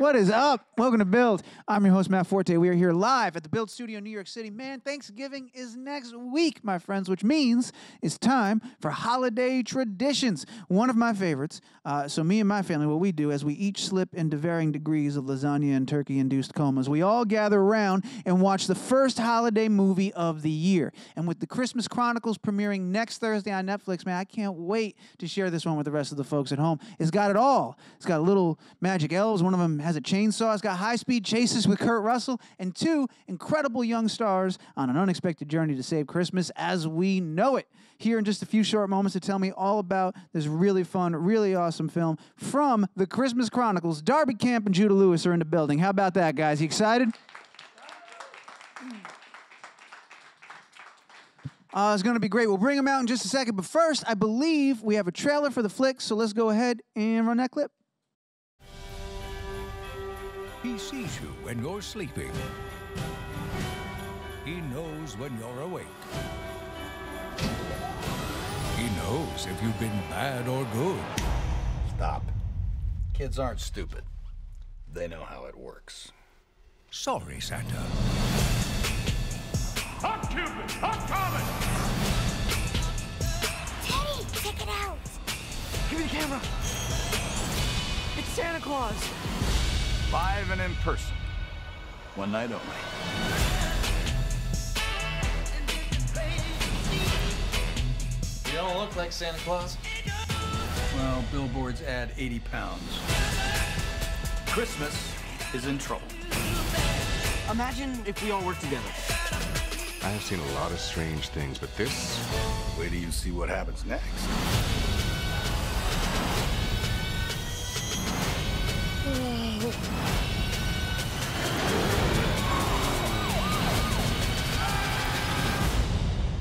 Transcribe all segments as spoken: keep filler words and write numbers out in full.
What is up? Welcome to Build. I'm your host, Matt Forte. We are here live at the Build Studio in New York City. Man, Thanksgiving is next week, my friends, which means it's time for holiday traditions. One of my favorites. Uh, so me and my family, what we do is we each slip into varying degrees of lasagna and turkey-induced comas. We all gather around and watch the first holiday movie of the year. And with The Christmas Chronicles premiering next Thursday on Netflix, man, I can't wait to share this one with the rest of the folks at home. It's got it all. It's got little magic elves. One of them has a chainsaw. It's got high-speed chases with Kurt Russell and two incredible young stars on an unexpected journey to save Christmas as we know it. Here in just a few short moments to tell me all about this really fun, really awesome film from The Christmas Chronicles. Darby Camp and Judah Lewis are in the building. How about that, guys? You excited? Uh, it's going to be great. We'll bring them out in just a second. But first, I believe we have a trailer for the flick, so let's go ahead and run that clip. He sees you when you're sleeping. He knows when you're awake. He knows if you've been bad or good. Stop. Kids aren't stupid. They know how it works. Sorry, Santa. Hot Cupid! Hot Comet! Teddy, check it out! Give me the camera! It's Santa Claus! Live and in person. One night only. You don't look like Santa Claus. Well, billboards add eighty pounds. Christmas is in trouble. Imagine if we all worked together. I have seen a lot of strange things, but this... Wait till you see what happens next.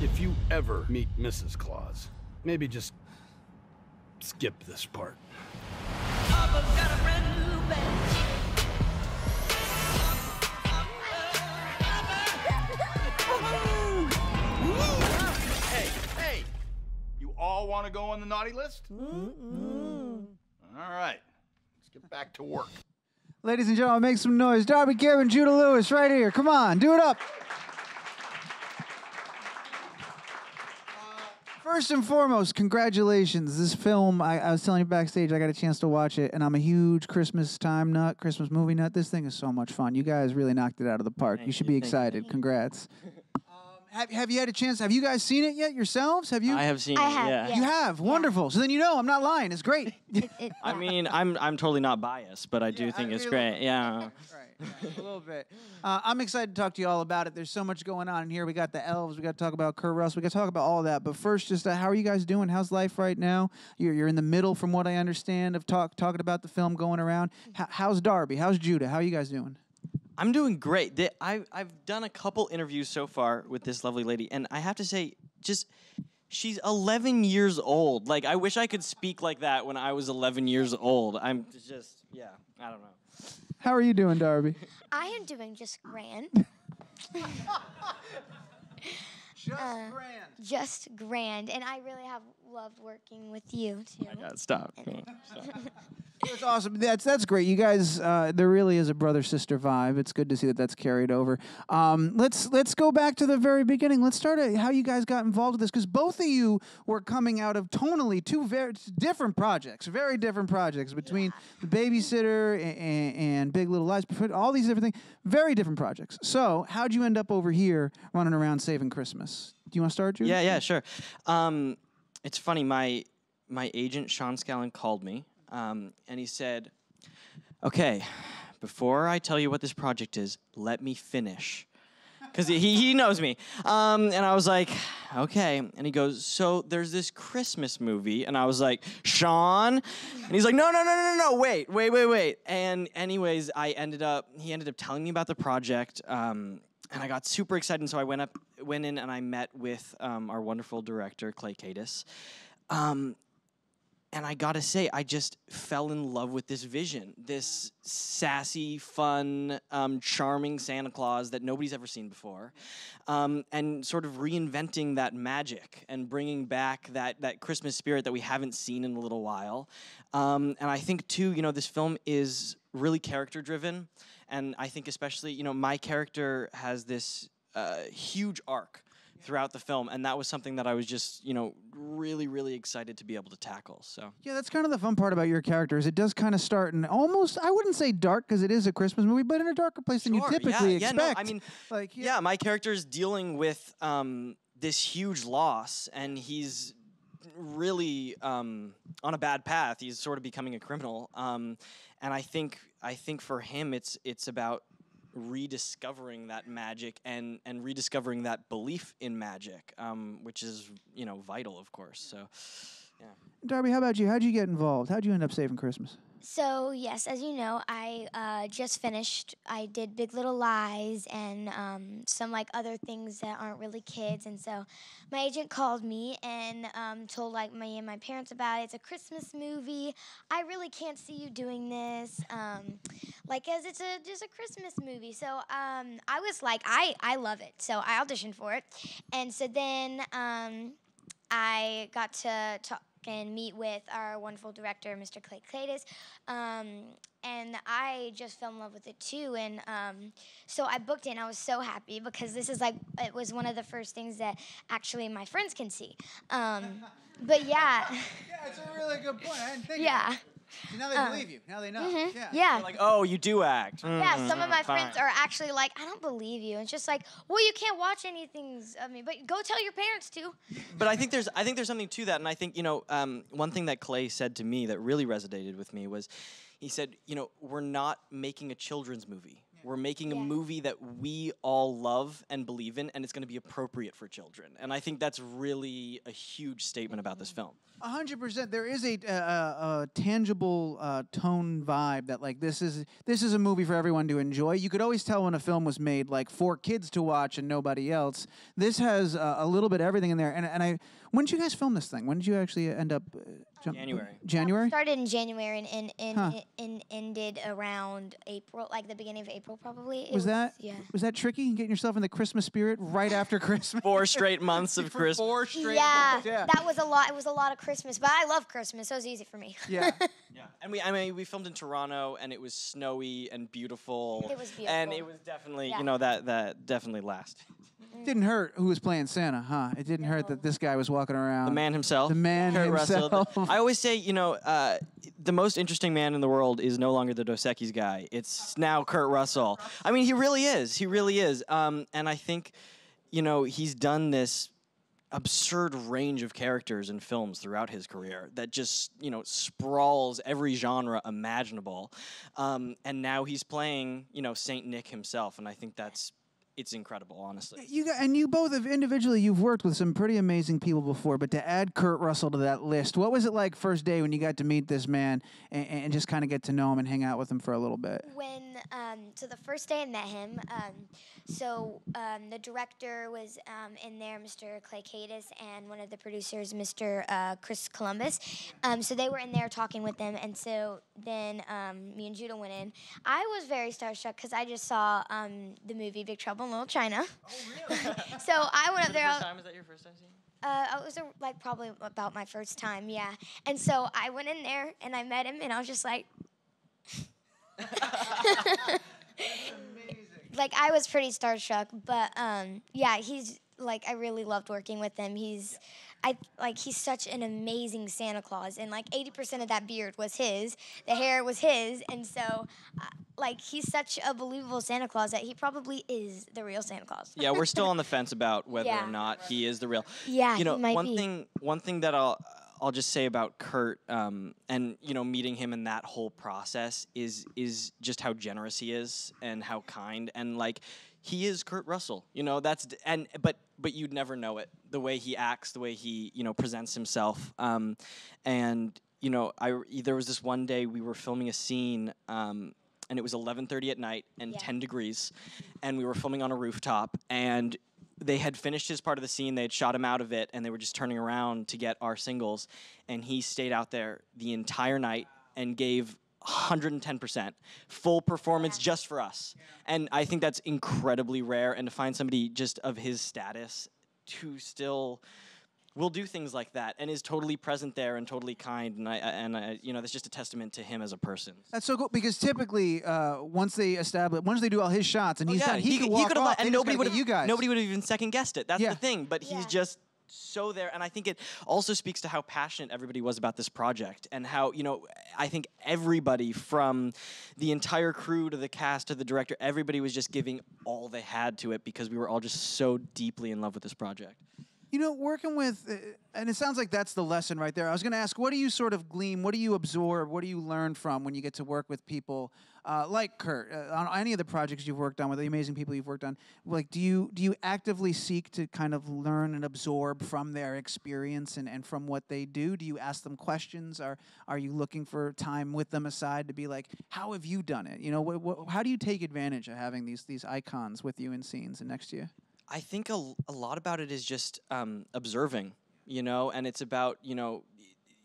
If you ever meet Missus Claus, maybe just skip this part. Papa's got a brand new bed. Hey, hey, you all want to go on the naughty list? Mm-mm. All right, let's get back to work. Ladies and gentlemen, make some noise. Darby Camp and Judah Lewis right here. Come on, do it up. First and foremost, congratulations. This film, I, I was telling you backstage, I got a chance to watch it, and I'm a huge Christmas time nut, Christmas movie nut. This thing is so much fun. You guys really knocked it out of the park. Thank you should you, be excited. You. Congrats. um, have, have you had a chance? Have you guys seen it yet yourselves? Have you? I have seen I it, have, yeah. yeah. You have? Yeah. Wonderful. So then you know I'm not lying. It's great. it, it, yeah. I mean, I'm, I'm totally not biased, but I do yeah, think I it's really great. Yeah. Right. Right, a little bit. Uh, I'm excited to talk to you all about it. There's so much going on in here. We got the elves. We got to talk about Kurt Russell. We got to talk about all of that. But first, just uh, how are you guys doing? How's life right now? You're you're in the middle, from what I understand, of talk talking about the film going around. H how's Darby? How's Judah? How are you guys doing? I'm doing great. They, I I've done a couple interviews so far with this lovely lady, and I have to say, just. She's eleven years old. Like, I wish I could speak like that when I was eleven years old. I'm just, yeah, I don't know. How are you doing, Darby? I am doing just grand. Just uh, grand. Just grand. And I really have loved working with you, too. I gotta stop. Come on, stop. That's awesome. That's that's great. You guys, uh, there really is a brother-sister vibe. It's good to see that that's carried over. Um, let's let's go back to the very beginning. Let's start at how you guys got involved with this, because both of you were coming out of tonally two very different projects, very different projects between yeah. The Babysitter and, and, and Big Little Lies, all these different things, very different projects. So how'd you end up over here running around saving Christmas? Do you want to start, Jude? Yeah, yeah, sure. Um, it's funny. My my agent, Sean Scallon, called me. Um, and he said, okay, before I tell you what this project is, let me finish. Because he, he knows me. Um, and I was like, okay. And he goes, so there's this Christmas movie. And I was like, Sean? And he's like, no, no, no, no, no, no, wait, wait, wait, wait. And anyways, I ended up, he ended up telling me about the project. Um, and I got super excited. And so I went up, went in and I met with um, our wonderful director, Clay Kaytis. Um And I gotta say, I just fell in love with this vision, this sassy, fun, um, charming Santa Claus that nobody's ever seen before, um, and sort of reinventing that magic and bringing back that, that Christmas spirit that we haven't seen in a little while. Um, and I think, too, you know, this film is really character driven. And I think especially, you know, my character has this uh, huge arc throughout the film, and that was something that I was just, you know, really, really excited to be able to tackle. So yeah, that's kind of the fun part about your character is it does kind of start in almost, I wouldn't say dark because it is a Christmas movie, but in a darker place sure, than you typically yeah, expect. Yeah, no, I mean, like, yeah. yeah, my character's dealing with um, this huge loss, and he's really um, on a bad path. He's sort of becoming a criminal, um, and I think, I think for him, it's it's about rediscovering that magic and and rediscovering that belief in magic, um, which is, you know, vital, of course. So, yeah. Darby, how about you? How'd you get involved? How'd you end up saving Christmas? So yes, as you know, I uh, just finished. I did Big Little Lies and um, some like other things that aren't really kids. And so, my agent called me and um, told like me and my parents about it. It's a Christmas movie. I really can't see you doing this. Um, like as it's a just a Christmas movie. So um, I was like, I I love it. So I auditioned for it. And so then um, I got to talk and meet with our wonderful director, Mister Clay Kaytis, um, and I just fell in love with it too. And um, so I booked it, and I was so happy because this is like, it was one of the first things that actually my friends can see. Um, but yeah. Yeah, it's a really good point. I didn't think yeah. Of so now they um, believe you. Now they know. Mm-hmm. Yeah. yeah. Like, oh, you do act. Mm-hmm. Yeah, some of my Fine. friends are actually like, I don't believe you. It's just like, well, you can't watch anything of me, but go tell your parents to. But I think there's, I think there's something to that, and I think, you know, um, one thing that Clay said to me that really resonated with me was, he said, you know, we're not making a children's movie. We're making yeah. a movie that we all love and believe in, and it's going to be appropriate for children. And I think that's really a huge statement about this film. A hundred percent. There is a, uh, a tangible uh, tone vibe that, like, this is this is a movie for everyone to enjoy. You could always tell when a film was made, like, for kids to watch and nobody else. This has uh, a little bit of everything in there. And and I, when did you guys film this thing? When did you actually end up? Uh, jump January. January. Yeah, we started in January and and, and, huh. and ended around April, like the beginning of April. Probably was, was that yeah. was that tricky getting yourself in the Christmas spirit right after Christmas? Four straight months of Christmas. Four straight yeah, months. Yeah, that was a lot. It was a lot of Christmas, but I love Christmas, so it was easy for me. Yeah, yeah. And we, I mean, we filmed in Toronto, and it was snowy and beautiful. It was beautiful, and it was definitely, yeah. you know, that that definitely lasted. Mm. Didn't hurt who was playing Santa, huh? It didn't no. hurt that this guy was walking around. The man himself. The man Kurt himself. Russell. I always say, you know, uh, the most interesting man in the world is no longer the Dos Equis guy. It's now Kurt Russell. I mean, he really is. He really is. Um, and I think, you know, he's done this absurd range of characters and films throughout his career that just, you know, sprawls every genre imaginable. Um, and now he's playing, you know, Saint Nick himself. And I think that's, it's incredible, honestly. You got, and you both have individually, you've worked with some pretty amazing people before, but to add Kurt Russell to that list, what was it like first day when you got to meet this man and, and just kind of get to know him and hang out with him for a little bit? When, um, so the first day I met him, um, so um, the director was um, in there, Mister Clay Kaytis, and one of the producers, Mister Uh, Chris Columbus. Um, so they were in there talking with him, and so then um, me and Judah went in. I was very starstruck because I just saw um, the movie Big Trouble Little China. Oh, really? So I went up there. First time? Was that your first time seeing? Uh, it was a, like probably about my first time, yeah. And so I went in there and I met him, and I was just like, like I was pretty starstruck, but um, yeah, he's like I really loved working with him. He's. Yeah. I like he's such an amazing Santa Claus, and like eighty percent of that beard was his, the hair was his, and so uh, like he's such a believable Santa Claus that he probably is the real Santa Claus. Yeah, we're still on the fence about whether yeah. or not he is the real. Yeah, you know, he might one be. thing one thing that I'll I'll just say about Kurt um, and you know meeting him in that whole process is is just how generous he is and how kind, and like he is Kurt Russell. You know, that's and but but you'd never know it. The way he acts, the way he, you know, presents himself. Um, and, you know, I, there was this one day we were filming a scene, um, and it was eleven thirty at night and yeah. ten degrees, and we were filming on a rooftop, and they had finished his part of the scene, they had shot him out of it, and they were just turning around to get our singles, and he stayed out there the entire night and gave one hundred ten percent full performance yeah. just for us. Yeah. And I think that's incredibly rare, and to find somebody just of his status who still will do things like that and is totally present there and totally kind. And I and I, you know, that's just a testament to him as a person. That's so cool because typically uh, once they establish, once they do all his shots and oh, he's yeah, done, he, he could walk he off, and nobody would have you guys. Nobody would have even second guessed it. That's yeah. the thing. But yeah. he's just so there, and I think it also speaks to how passionate everybody was about this project and how, you know, I think everybody from the entire crew to the cast to the director, everybody was just giving all they had to it because we were all just so deeply in love with this project. You know, working with, uh, and it sounds like that's the lesson right there. I was going to ask, what do you sort of glean, what do you absorb, what do you learn from when you get to work with people uh, like Kurt, uh, on any of the projects you've worked on with, the amazing people you've worked on? Like, do you do you actively seek to kind of learn and absorb from their experience and, and from what they do? Do you ask them questions? Or are you looking for time with them aside to be like, how have you done it? You know, wh wh how do you take advantage of having these, these icons with you in scenes and next to you? I think a, a lot about it is just um, observing, you know, and it's about, you know,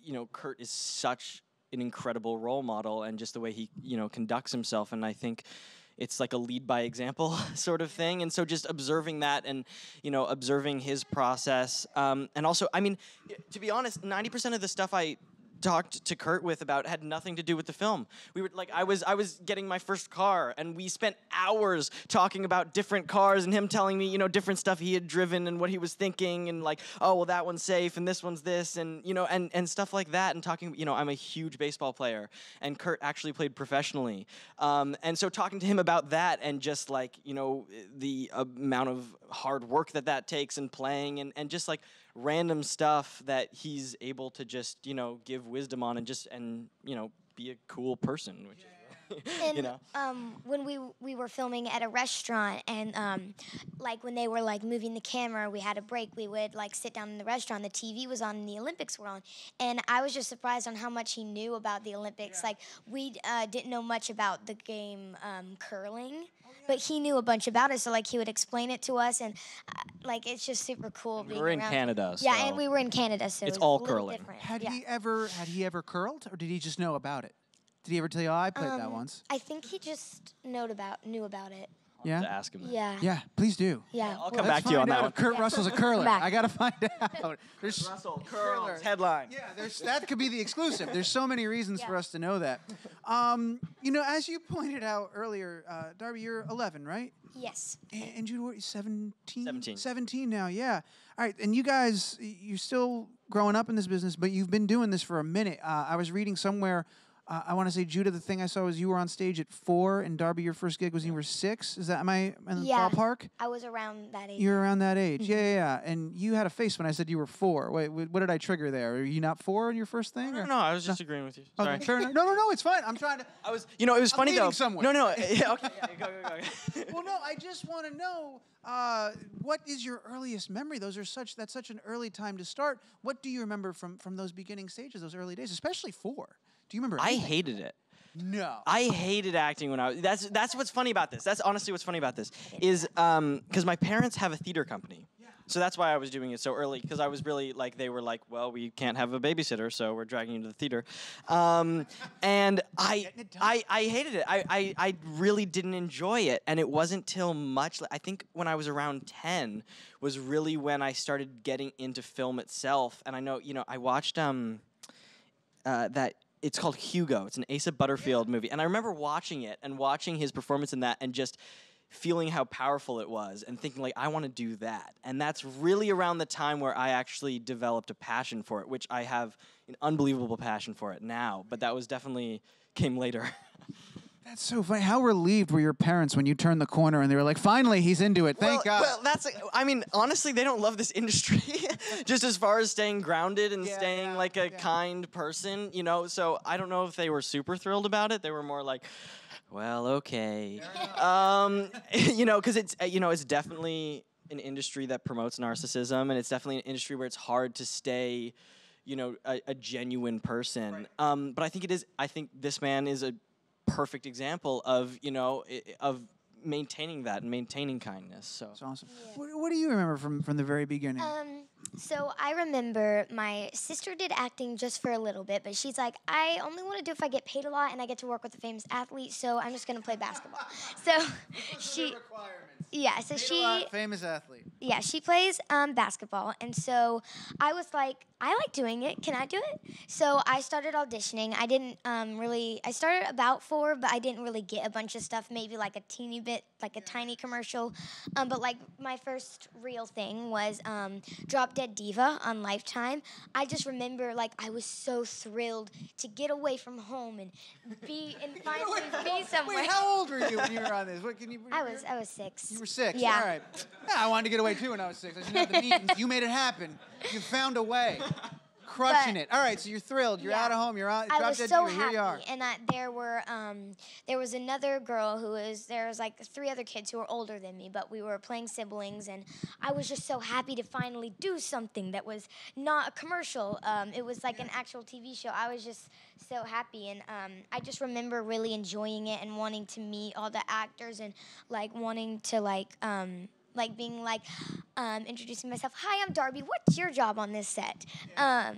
you know, Kurt is such an incredible role model and just the way he, you know, conducts himself. And I think it's like a lead by example sort of thing. And so just observing that and, you know, observing his process. Um, and also, I mean, to be honest, ninety percent of the stuff I talked to Kurt with about had nothing to do with the film. We were like, I was I was getting my first car, and we spent hours talking about different cars, and him telling me, you know, different stuff he had driven and what he was thinking, and like, oh well, that one's safe, and this one's this, and you know, and and stuff like that, and talking. You know, I'm a huge baseball player, and Kurt actually played professionally, um, and so talking to him about that, and just like, you know, the amount of hard work that that takes, and playing, and and just like random stuff that he's able to just, you know, give wisdom on and just, and, you know, be a cool person, which yeah. is, really, and, you know. Um, when we, we were filming at a restaurant and, um, like, when they were, like, moving the camera, we had a break, we would, like, sit down in the restaurant, the T V was on and the Olympics were on, and I was just surprised on how much he knew about the Olympics. Yeah. Like, we uh, didn't know much about the game um, curling. But he knew a bunch about it, so like he would explain it to us, and uh, like it's just super cool. And we being were in around. Canada, so yeah, and we were in Canada, so it's it was all a curling. Different. Had yeah. he ever had he ever curled, or did he just know about it? Did he ever tell you, oh, I played um, that once? I think he just knowed about knew about it. I'll yeah, have to ask him. That. Yeah, yeah, please do. Yeah, yeah I'll come well, back to you on that one. Kurt yeah. Russell's a curler. I gotta find out. There's Russell curler headline. Yeah, there's that could be the exclusive. There's so many reasons yeah. for us to know that. Um, you know, as you pointed out earlier, uh, Darby, you're eleven, right? Yes. And, and Judah, what, seventeen? seventeen. seventeen now, yeah. All right, and you guys, you're still growing up in this business, but you've been doing this for a minute. Uh, I was reading somewhere, uh, I want to say, Judah, the thing I saw was you were on stage at four, and Darby, your first gig was when you were six. Is that am I in the yeah, ballpark? I was around that age. You were around that age, yeah, yeah, yeah. And you had a face when I said you were four. Wait, what did I trigger there? Are you not four in your first thing? No, no, no, I was just no. agreeing with you. Sorry. Okay. no, no, no, it's fine. I'm trying to. I was, you know, it was I'm funny though. Somewhere. No, no, yeah, okay, yeah, go, go, go. Well, no, I just want to know uh, what is your earliest memory? Those are such that's such an early time to start. What do you remember from from those beginning stages, those early days, especially four? Do you remember? I hated it. No. I hated acting when I was, that's, that's what's funny about this. That's honestly what's funny about this, is um, because my parents have a theater company. Yeah. So that's why I was doing it so early, because I was really like, they were like, well, we can't have a babysitter, so we're dragging you to the theater. Um, and I, I, I hated it. I, I, I really didn't enjoy it. And it wasn't till much, I think when I was around ten was really when I started getting into film itself. And I know, you know, I watched um, uh, that, it's called Hugo. It's an Asa Butterfield movie. And I remember watching it and watching his performance in that and just feeling how powerful it was and thinking, like, I want to do that. And that's really around the time where I actually developed a passion for it, which I have an unbelievable passion for it now. But that was definitely came later. That's so funny. How relieved were your parents when you turned the corner and they were like, finally, he's into it. Thank well, God. Well, that's, like, I mean, honestly, they don't love this industry just as far as staying grounded and yeah, staying yeah, like a yeah. kind person, you know? So I don't know if they were super thrilled about it. They were more like, well, okay. Um, you know, because it's, you know, it's definitely an industry that promotes narcissism, and it's definitely an industry where it's hard to stay, you know, a, a genuine person. Right. Um, but I think it is, I think this man is a perfect example of, you know, of maintaining that and maintaining kindness. So it's awesome. Yeah. What, what do you remember from from the very beginning? Um, So I remember my sister did acting just for a little bit, but she's like, I only want to do it if I get paid a lot and I get to work with a famous athlete, so I'm just going to play basketball. So she, yeah, so paid she, a lot, famous athlete. Yeah, she plays um, basketball, and so I was like, I like doing it. Can I do it? So I started auditioning. I didn't um, really, I started about four, but I didn't really get a bunch of stuff, maybe like a teeny bit, like a yeah. tiny commercial. Um, but like my first real thing was um, Drop Dead Diva on Lifetime. I just remember like I was so thrilled to get away from home and be and finally be somewhere. Wait, how old were you when you were on this? What, can you, I was I was six. You were six. Yeah. All right. Yeah, I wanted to get away too when I was six. I just had the meetings. You made it happen. You found a way. Crushing but, it. All right, so you're thrilled. You're yeah. out of home. You're out. I was dead so happy, here and I, there were um, there was another girl who was there was like three other kids who were older than me, but we were playing siblings, and I was just so happy to finally do something that was not a commercial. Um, it was like yeah. an actual T V show. I was just so happy, and um, I just remember really enjoying it and wanting to meet all the actors and like wanting to like. Um, Like being like, um, introducing myself. Hi, I'm Darby. What's your job on this set? Yeah. Um,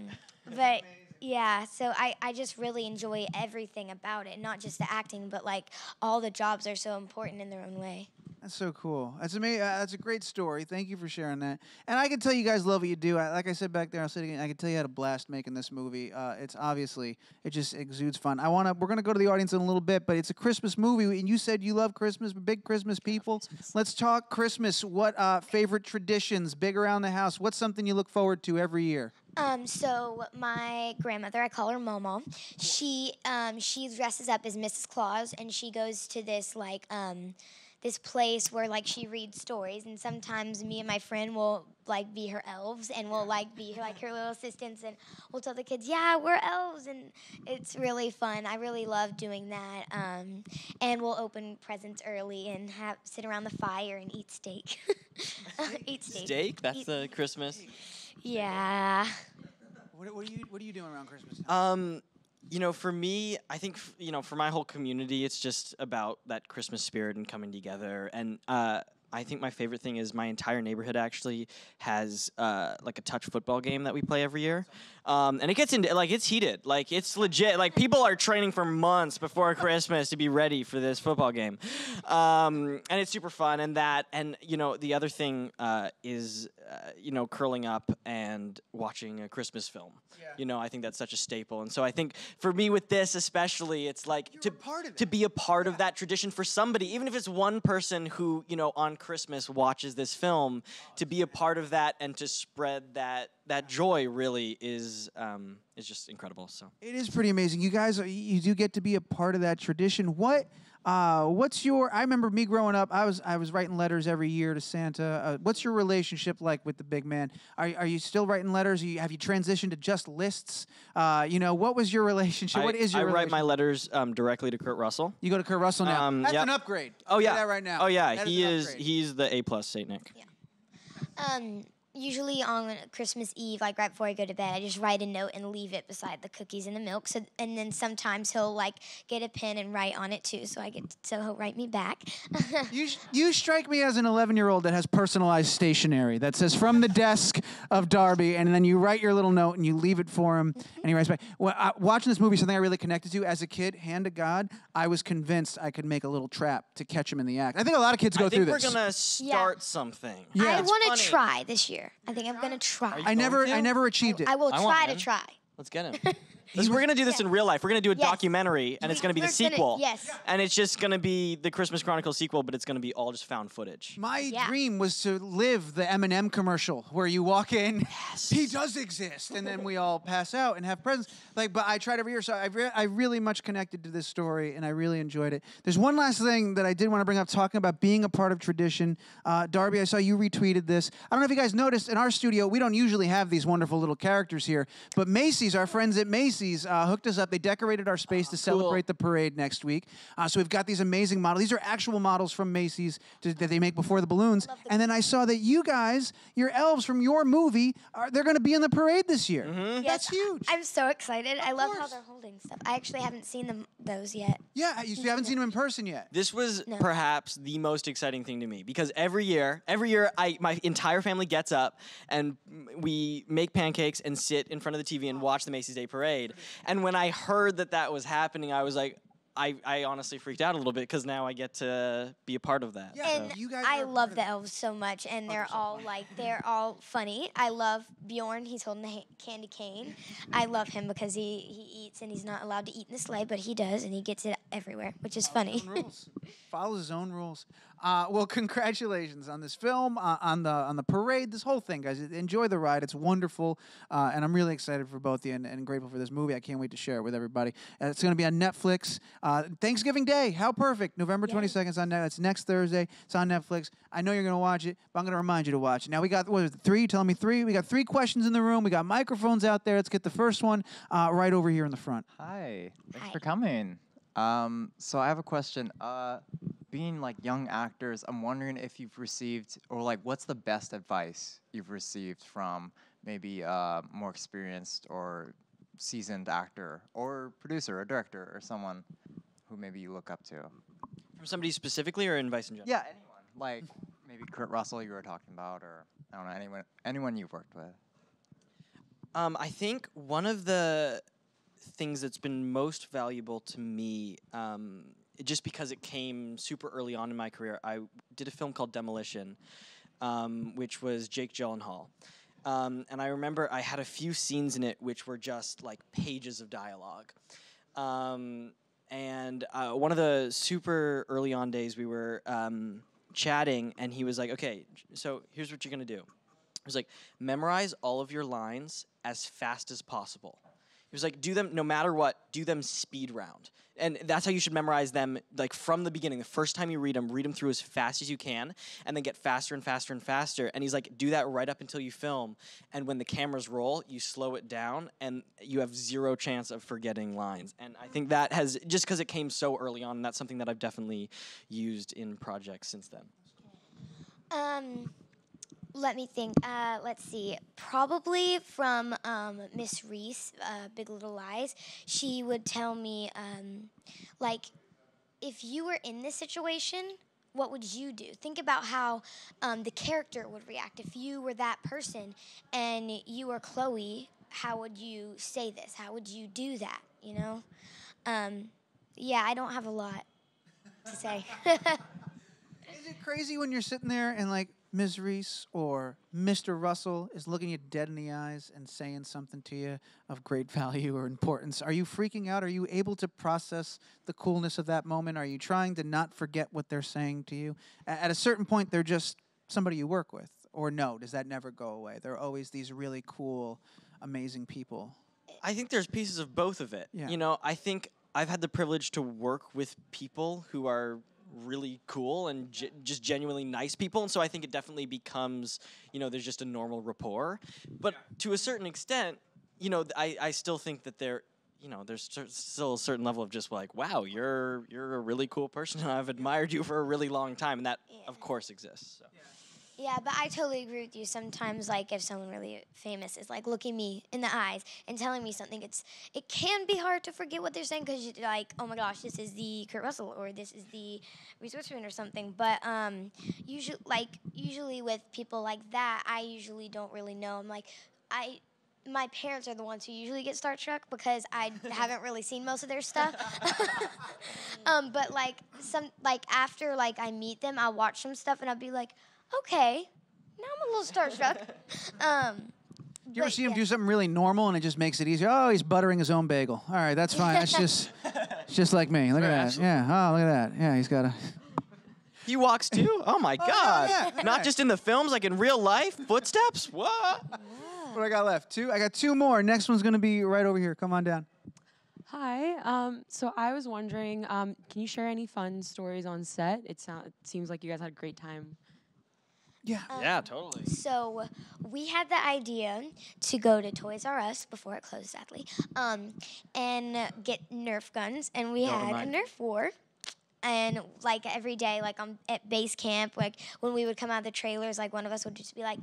but yeah, so I, I just really enjoy everything about it, not just the acting, but like all the jobs are so important in their own way. That's so cool. That's amazing. Uh, that's a great story. Thank you for sharing that. And I can tell you guys love what you do. I, like I said back there, I'll say it again. I can tell you had a blast making this movie. Uh, it's obviously it just exudes fun. I wanna. We're gonna go to the audience in a little bit, but it's a Christmas movie, and you said you love Christmas. Big Christmas people. Christmas. Let's talk Christmas. What uh, favorite traditions? Big around the house. What's something you look forward to every year? Um, so my grandmother, I call her Momo, she um, she dresses up as Missus Claus, and she goes to this like. Um, this place where like she reads stories, and sometimes me and my friend will like be her elves, and we'll like be her, like her little assistants, and we'll tell the kids, yeah, we're elves, and it's really fun. I really love doing that, um, and we'll open presents early and have sit around the fire and eat steak. eat steak. Steak? That's eat. The Christmas. Yeah. What, what are you What are you doing around Christmas? Um. You know, for me, I think, f you know, for my whole community, it's just about that Christmas spirit and coming together. And uh, I think my favorite thing is my entire neighborhood actually has, uh, like, a touch football game that we play every year. Um, and it gets into, like, it's heated. Like, it's legit. Like, people are training for months before Christmas to be ready for this football game. Um, and it's super fun. And that, and, you know, the other thing uh, is... Uh, you know, curling up and watching a Christmas film. Yeah. You know, I think that's such a staple. And so I think for me with this especially, it's like to, part of to be a part yeah. of that tradition for somebody, even if it's one person who, you know, on Christmas watches this film, oh, to be a part of that and to spread that that joy really is um, is just incredible. So it is pretty amazing. You guys, are, you do get to be a part of that tradition. What... Uh, what's your? I remember me growing up. I was I was writing letters every year to Santa. Uh, what's your relationship like with the big man? Are are you still writing letters? Are you, have you transitioned to just lists? Uh, you know, what was your relationship? I, what is your? I relationship? Write my letters um, directly to Kurt Russell. You go to Kurt Russell now. Um, That's yep. an upgrade. Oh yeah, that right now. Oh yeah, that he is. is he's the A plus Saint Nick. Yeah. Um. Usually on Christmas Eve, like right before I go to bed, I just write a note and leave it beside the cookies and the milk. So, and then sometimes he'll like get a pen and write on it too. So I get to, so he'll write me back. you you strike me as an eleven year old that has personalized stationery that says from the desk of Darby, and then you write your little note and you leave it for him, and he writes back. Well, I, watching this movie, something I really connected to as a kid, hand to God, I was convinced I could make a little trap to catch him in the act. I think a lot of kids go through this. I think we're gonna start yeah. something. Yeah. I want to try this year. I think I'm gonna try. I never, to? I never achieved it. I will I try to try. Let's get him. This, we're gonna do this yeah. in real life. We're gonna do a yes. documentary, and we, it's gonna be the sequel. Gonna, yes. And it's just gonna be the Christmas Chronicles sequel, but it's gonna be all just found footage. My yeah. dream was to live the M and M commercial where you walk in, yes. he does exist, and then we all pass out and have presents. Like, but I tried every year, so I re I really much connected to this story, and I really enjoyed it. There's one last thing that I did want to bring up, talking about being a part of tradition. Uh, Darby, I saw you retweeted this. I don't know if you guys noticed in our studio, we don't usually have these wonderful little characters here, but Macy's Macy's, our friends at Macy's, uh, hooked us up. They decorated our space uh, to celebrate cool. the parade next week. Uh, so we've got these amazing models. These are actual models from Macy's to, that they make before the balloons. And then I saw that you guys, your elves from your movie, are, they're going to be in the parade this year. Mm-hmm. Yes, that's huge. I'm so excited. Of I love course. how they're holding stuff. I actually haven't seen them those yet. Yeah, you haven't seen them in person yet. This was no. perhaps the most exciting thing to me because every year, every year, I my entire family gets up and we make pancakes and sit in front of the T V and watch the Macy's Day Parade. And when I heard that that was happening, I was like, I, I honestly freaked out a little bit because now I get to be a part of that. Yeah, so. And you guys I love the elves so much, and they're all like, they're all funny. I love Bjorn, he's holding the ha candy cane. I love him because he, he eats and he's not allowed to eat in the sleigh, but he does, and he gets it everywhere, which is funny. Rules. Follows his own rules. Uh, well, congratulations on this film, uh, on the on the parade, this whole thing, guys. Enjoy the ride. It's wonderful, uh, and I'm really excited for both of you and, and grateful for this movie. I can't wait to share it with everybody. Uh, it's going to be on Netflix. Uh, Thanksgiving Day, how perfect. November twenty-second is on Netflix. It's next Thursday. It's on Netflix. I know you're going to watch it, but I'm going to remind you to watch it. Now, we got, what is it, three? Tell me three. We got three questions in the room. We got microphones out there. Let's get the first one uh, right over here in the front. Hi. Thanks Hi. for coming. Um, so I have a question. Uh, being like young actors, I'm wondering if you've received, or like what's the best advice you've received from maybe uh, more experienced or seasoned actor or producer or director or someone who maybe you look up to? From somebody specifically or advice in general? Yeah, anyone. Like maybe Kurt Russell you were talking about, or I don't know, anyone, anyone you've worked with. Um, I think one of the things that's been most valuable to me, um, just because it came super early on in my career, I did a film called Demolition, um, which was Jake Gyllenhaal. Um, and I remember I had a few scenes in it which were just like pages of dialogue. Um, and uh, one of the super early on days we were um, chatting and he was like, okay, so here's what you're gonna do. He was like, memorize all of your lines as fast as possible. He was like, do them, no matter what, do them speed round. And that's how you should memorize them, like from the beginning. The first time you read them, read them through as fast as you can, and then get faster and faster and faster. And he's like, do that right up until you film. And when the cameras roll, you slow it down, and you have zero chance of forgetting lines. And I think that has, just because it came so early on, that's something that I've definitely used in projects since then. Um, let me think. Uh, let's see. Probably from Miss um, Reese, uh, Big Little Lies. She would tell me, um, like, if you were in this situation, what would you do? Think about how um, the character would react. If you were that person and you were Chloe, how would you say this? How would you do that, you know? Um, yeah, I don't have a lot to say. Is it crazy when you're sitting there and, like, Miz Reese or Mister Russell is looking you dead in the eyes and saying something to you of great value or importance? Are you freaking out? Are you able to process the coolness of that moment? Are you trying to not forget what they're saying to you? At a certain point, they're just somebody you work with. Or no, does that never go away? They're always these really cool, amazing people. I think there's pieces of both of it. Yeah. You know, I think I've had the privilege to work with people who are really cool and ge just genuinely nice people, and so I think it definitely becomes, you know, there's just a normal rapport. But yeah, to a certain extent, you know, I, I still think that there, you know, there's still a certain level of just like, wow, you're you're a really cool person, and I've admired you for a really long time, and that yeah. of course exists. So. Yeah. Yeah, but I totally agree with you. Sometimes, like, if someone really famous is, like, looking me in the eyes and telling me something, it's it can be hard to forget what they're saying because you're like, oh, my gosh, this is the Kurt Russell or this is the Reese Witherspoon or something. But um, usually, like, usually with people like that, I usually don't really know. I'm like, I... my parents are the ones who usually get starstruck because I haven't really seen most of their stuff. um, but, like, some like after, like, I meet them, I'll watch some stuff and I'll be like, okay, now I'm a little starstruck. Um, you ever see yeah. him do something really normal and it just makes it easier? Oh, he's buttering his own bagel. All right, that's fine. That's just, it's just like me. Look right, at absolutely. that. Yeah. Oh, look at that. Yeah, he's got a. He walks too. Oh my oh, God! Yeah, yeah. Not just in the films, like in real life. Footsteps. What? Yeah. What do I got left? Two. I got two more. Next one's gonna be right over here. Come on down. Hi. Um, so I was wondering, um, can you share any fun stories on set? It sounds. It seems like you guys had a great time. Yeah. Um, yeah, totally. So we had the idea to go to Toys R Us before it closed, sadly, um, and get Nerf guns, and we Don't had remind. a Nerf war. And, like, every day, like, um, at base camp, like, when we would come out of the trailers, like, one of us would just be like,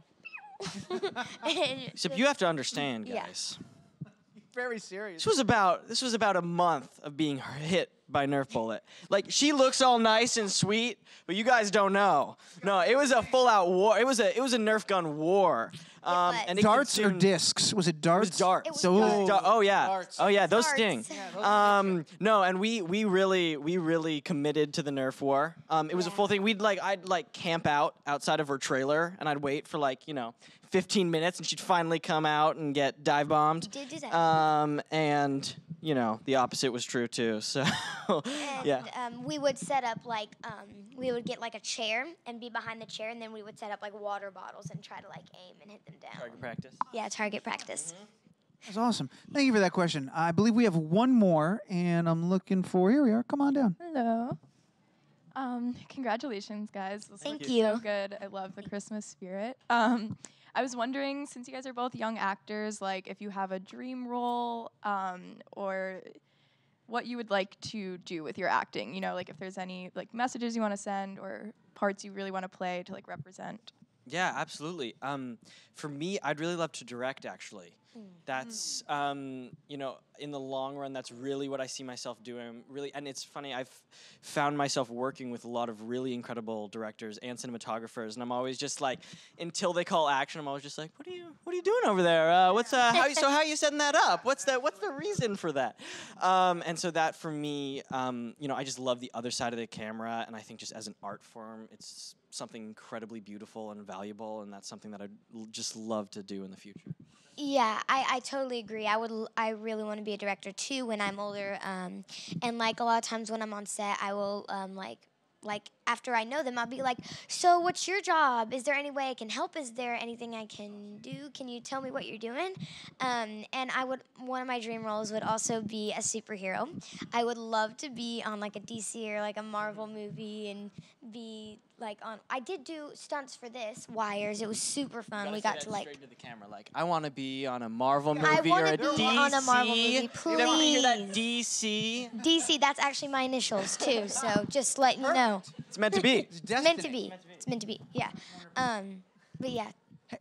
except you have to understand, guys. Yeah. Very serious. This was about this was about a month of being hit by Nerf bullet. Like, she looks all nice and sweet, but you guys don't know. No, it was a full-out war. It was a it was a Nerf gun war. Um, and darts consumed, or discs? Was it darts? It was darts. It was so darts. Dar oh yeah. Darts. Oh yeah. Those darts. sting. Yeah, those um, no, and we we really we really committed to the Nerf war. Um, it was yeah. a full thing. We'd like I'd like camp out outside of her trailer, and I'd wait for like you know. fifteen minutes, and she'd finally come out and get dive bombed. Did do that. Um, and you know the opposite was true too. So and, yeah, um, we would set up like um, we would get like a chair and be behind the chair, and then we would set up like water bottles and try to like aim and hit them down. Target practice. Yeah, target practice. Mm-hmm. That's awesome. Thank you for that question. I believe we have one more, and I'm looking for. Here we are. Come on down. Hello. Um, congratulations, guys. This Thank you. So good. I love the Christmas spirit. Um. I was wondering, since you guys are both young actors, like if you have a dream role um, or what you would like to do with your acting, you know, like if there's any like messages you want to send or parts you really want to play to like represent. Yeah, absolutely. Um, for me, I'd really love to direct, actually. Mm. That's, um, you know, in the long run, that's really what I see myself doing. Really, and it's funny, I've found myself working with a lot of really incredible directors and cinematographers, and I'm always just like, until they call action, I'm always just like, what are you, what are you doing over there? Uh, what's, uh, how, so how are you setting that up? What's the, what's the reason for that? Um, and so that, for me, um, you know, I just love the other side of the camera, and I think just as an art form, it's something incredibly beautiful and valuable, and that's something that I'd l just love to do in the future. Yeah, I, I totally agree. I would l I really want to be a director too when I'm older, um, and like a lot of times when I'm on set, I will um, like like after I know them, I'll be like, so what's your job? Is there any way I can help? Is there anything I can do? Can you tell me what you're doing? Um, and I would one of my dream roles would also be a superhero. I would love to be on like a D C or like a Marvel movie and be. Like on, I did do stunts for this Wires. It was super fun. We got to like straight to the camera. Like I want to be on a Marvel movie or a D C. I want to be on a Marvel movie, please. You want to hear that D C? D C. That's actually my initials too. So just let you know. It's meant to be. It's meant to be. It's meant to be. Yeah. Um. But yeah.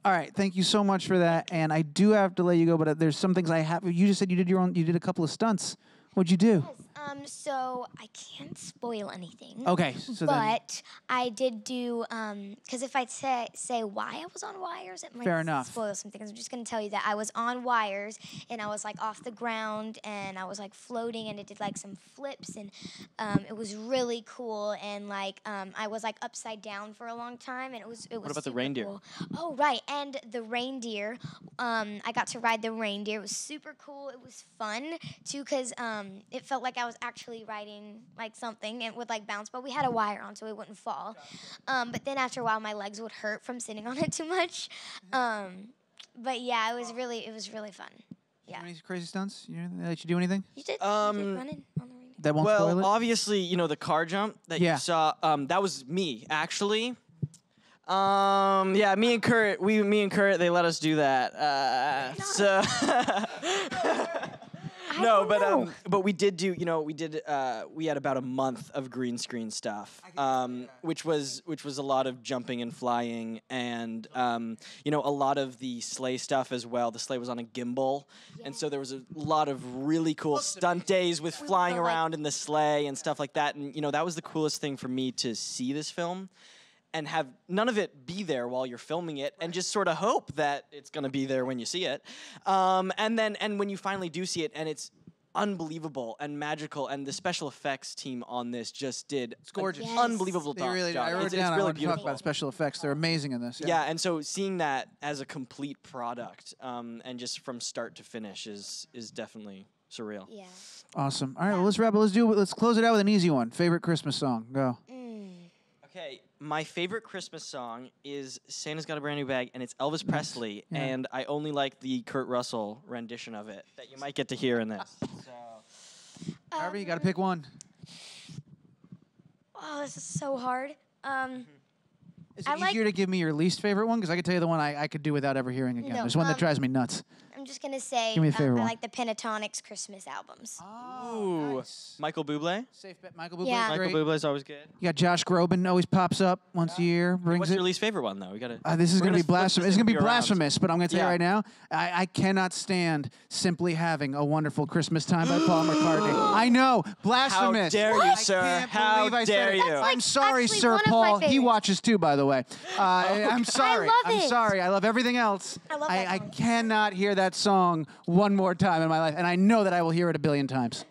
All right, thank you so much for that. And I do have to let you go, but there's some things I have. You just said you did your own. You did a couple of stunts. What'd you do? Yes, um, so I can't spoil anything. Okay. So but then. I did do, um, because if I say say why I was on Wires, it might Fair enough. spoil some things. I'm just going to tell you that I was on Wires, and I was, like, off the ground, and I was, like, floating, and it did, like, some flips, and um, it was really cool, and, like, um, I was, like, upside down for a long time, and it was it was What about the reindeer? Cool. Oh, right, and the reindeer. Um, I got to ride the reindeer. It was super cool. It was fun, too, because... Um, it felt like I was actually riding like something and would like bounce, but we had a wire on so it wouldn't fall. Um, but then after a while, my legs would hurt from sitting on it too much. Um, but yeah, it was really it was really fun. Yeah. Any crazy stunts? You know, let you do anything? You did. Um, you did running on the radio. That won't well, spoil it? Obviously, you know the car jump that yeah. you saw. Um, that was me actually. Um, yeah, me and Kurt, we me and Kurt, they let us do that. Uh, so. No, but um, but we did do you know we did uh, we had about a month of green screen stuff, um, which was which was a lot of jumping and flying and um, you know a lot of the sleigh stuff as well. The sleigh was on a gimbal, yeah. and so there was a lot of really cool stunt days with flying around in the sleigh and stuff like that. And you know that was the coolest thing for me to see this film. And have none of it be there while you're filming it, right. and just sort of hope that it's gonna be there when you see it. Um, and then, and when you finally do see it, and it's unbelievable and magical, and the special effects team on this just did it's gorgeous, yes. unbelievable they really job. I wrote it's, down, it's really I beautiful. Talk about special effects; they're amazing in this. Yeah. yeah, and so seeing that as a complete product, um, and just from start to finish, is is definitely surreal. Yeah. Awesome. All right, well, let's wrap it. Let's do. Let's close it out with an easy one. Favorite Christmas song? Go. Mm. Okay. My favorite Christmas song is Santa's Got a Brand New Bag, and it's Elvis Presley, yeah. and I only like the Kurt Russell rendition of it that you might get to hear in this. So. Darby, um, you got to pick one. Oh, this is so hard. Um, Is it I easier like, to give me your least favorite one? Because I could tell you the one I, I could do without ever hearing again. No, There's um, one that drives me nuts. I'm just going to say give me a favorite um, one. I like the Pentatonics Christmas albums. Oh, nice. Michael Bublé? Safe bet. Michael Bublé yeah. is great. Michael Bublé is always good. You got Josh Groban, always pops up once yeah. a year. Brings What's it. your least favorite one, though? We gotta, uh, this is going to be blasphemous. It's going to be blasphemous, but I'm going to tell yeah. you right now, I, I cannot stand Simply Having a Wonderful Christmas Time by Paul McCartney. I know. Blasphemous. How dare you, sir? I can't How believe dare I said you? Like I'm sorry, Sir Paul. He watches too, by the way. Uh, oh, I'm sorry. I love I'm it. sorry. I love everything else. I love I, I cannot hear that song one more time in my life, and I know that I will hear it a billion times.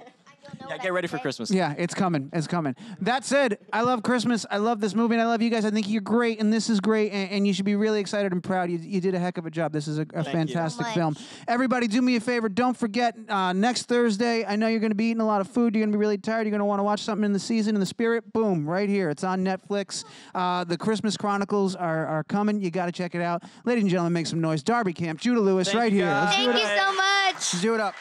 Yeah, get ready for Christmas. Yeah, it's coming. It's coming. That said, I love Christmas. I love this movie, and I love you guys. I think you're great, and this is great, and, and you should be really excited and proud. You, you did a heck of a job. This is a, a fantastic film. Everybody, do me a favor. Don't forget, uh, next Thursday, I know you're going to be eating a lot of food. You're going to be really tired. You're going to want to watch something in the season, in the spirit. Boom, right here. It's on Netflix. Uh, the Christmas Chronicles are, are coming. You got to check it out. Ladies and gentlemen, make some noise. Darby Camp, Judah Lewis, right here. Let's do it up. Thank you so much. Let's do it up.